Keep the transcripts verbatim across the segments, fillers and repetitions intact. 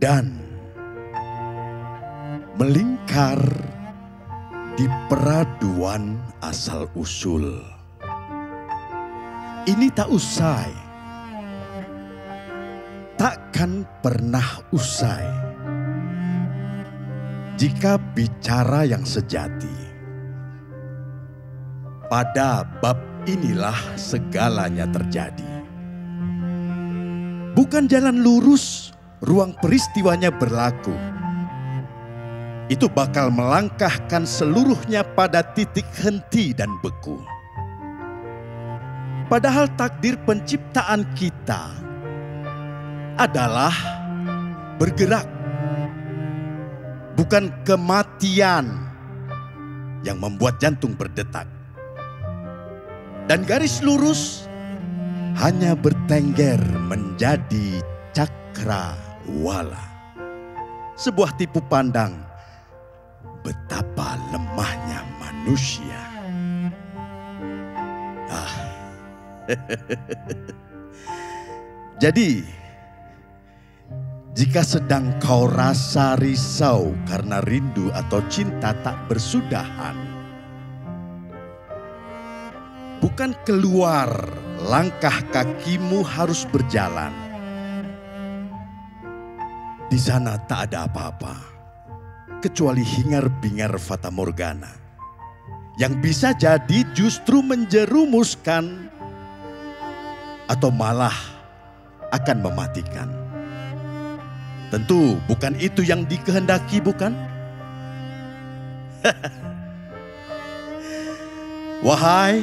dan melingkar di peraduan asal-usul. Ini tak usai, takkan pernah usai jika bicara yang sejati. Pada bab inilah segalanya terjadi. Bukan jalan lurus, ruang peristiwanya berlaku. Itu bakal melangkahkan seluruhnya pada titik henti dan beku. Padahal takdir penciptaan kita adalah bergerak. Bukan kematian yang membuat jantung berdetak. Dan garis lurus hanya bertengger menjadi cakrawala. Sebuah tipu pandang betapa lemahnya manusia. Ah. Jadi, jika sedang kau rasa risau karena rindu atau cinta tak bersudahan, bukan keluar langkah kakimu harus berjalan. Di sana tak ada apa-apa, kecuali hingar-bingar fata morgana. Yang bisa jadi justru menjerumuskan atau malah akan mematikan. Tentu bukan itu yang dikehendaki, bukan? Wahai,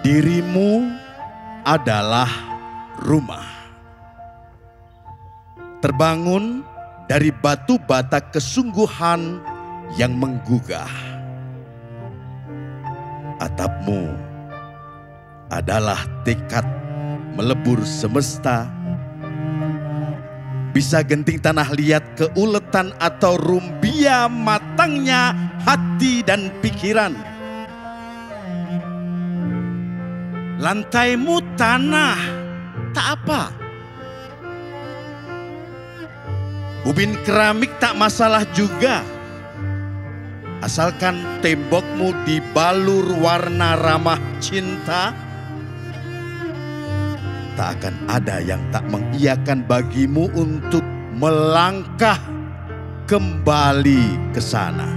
dirimu adalah rumah. Terbangun dari batu bata kesungguhan yang menggugah. Atapmu adalah tekad melebur semesta. Bisa genting tanah liat keuletan atau rumbia matangnya hati dan pikiran. Lantaimu tanah, tak apa. Ubin keramik tak masalah juga. Asalkan tembokmu dibalur warna ramah cinta, tak akan ada yang tak mengiyakan bagimu untuk melangkah kembali ke sana.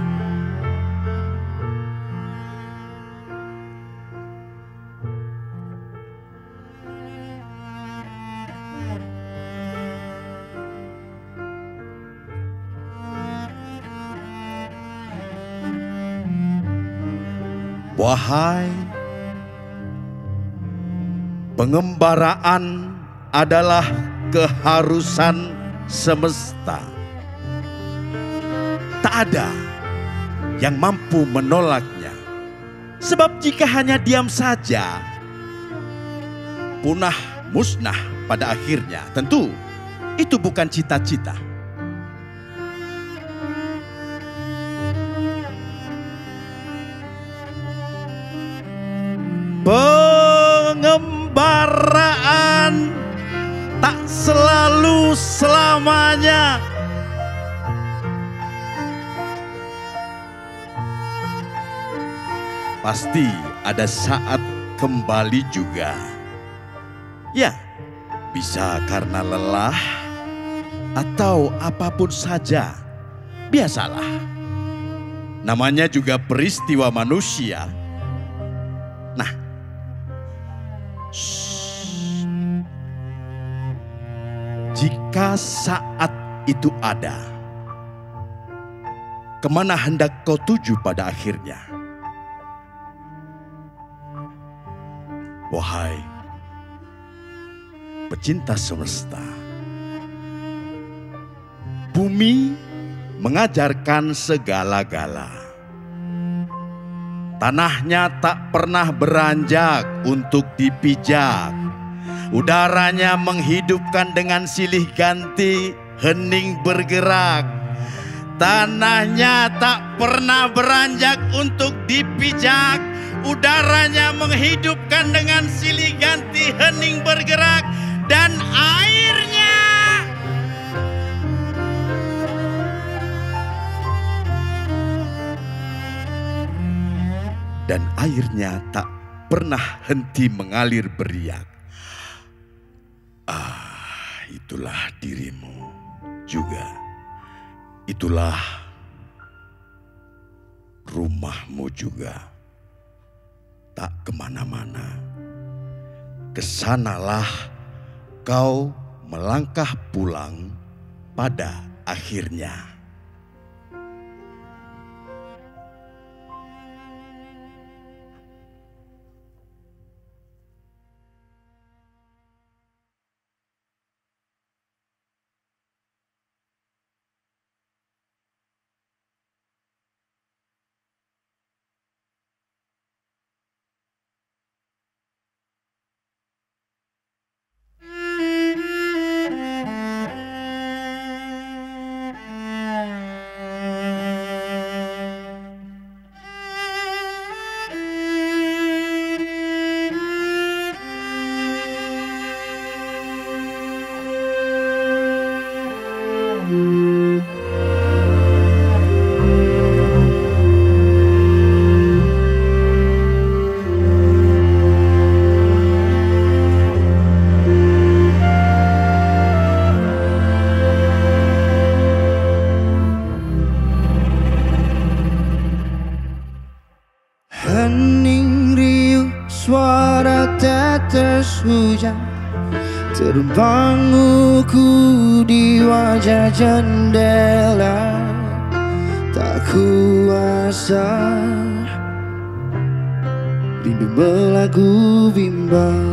Wahai, pengembaraan adalah keharusan semesta. Tak ada yang mampu menolaknya. Sebab jika hanya diam saja, punah musnah pada akhirnya. Tentu itu bukan cita-cita. Pengembaraan tak selalu selamanya. Pasti ada saat kembali juga. Ya, bisa karena lelah atau apapun saja. Biasalah. Namanya juga peristiwa manusia. Nah, Shh. jika saat itu ada, kemana hendak kau tuju pada akhirnya? Wahai pecinta semesta, bumi mengajarkan segala-gala. Tanahnya tak pernah beranjak untuk dipijak. Udaranya menghidupkan dengan silih ganti, hening bergerak. Tanahnya tak pernah beranjak untuk dipijak. Udaranya menghidupkan dengan silih ganti, hening bergerak. Dan airnya dan airnya tak pernah henti mengalir beriak. Ah, itulah dirimu juga. Itulah rumahmu juga. Tak kemana-mana. Kesanalah kau melangkah pulang pada akhirnya. Hujan terbang uku di wajah jendela, tak kuasa rindu melagu bimbang.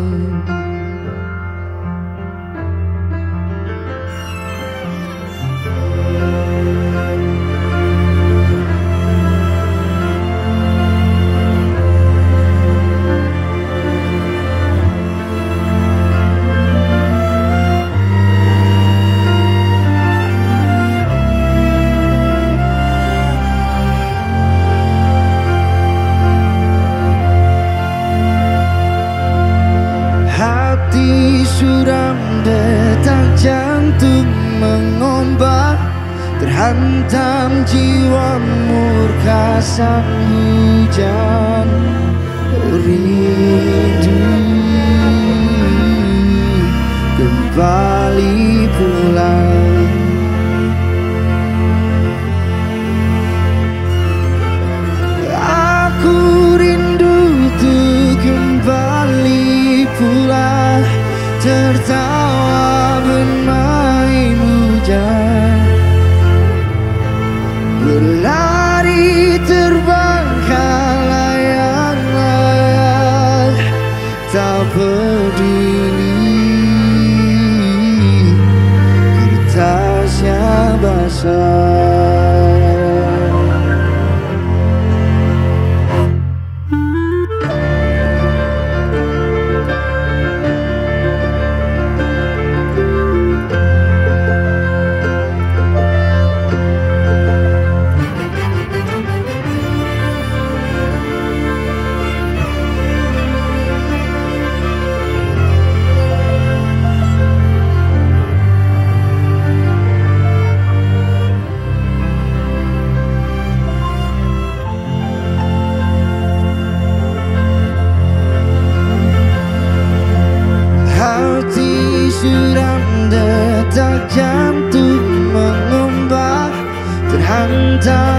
Terhantam jiwa murka sang hujan rindu kembali pulang. Aku rindu tuh kembali pulang, tertawa bermain hujan, berlari terbang layang-layang, tak peduli kertasnya basah. Jantung mengembang terhantam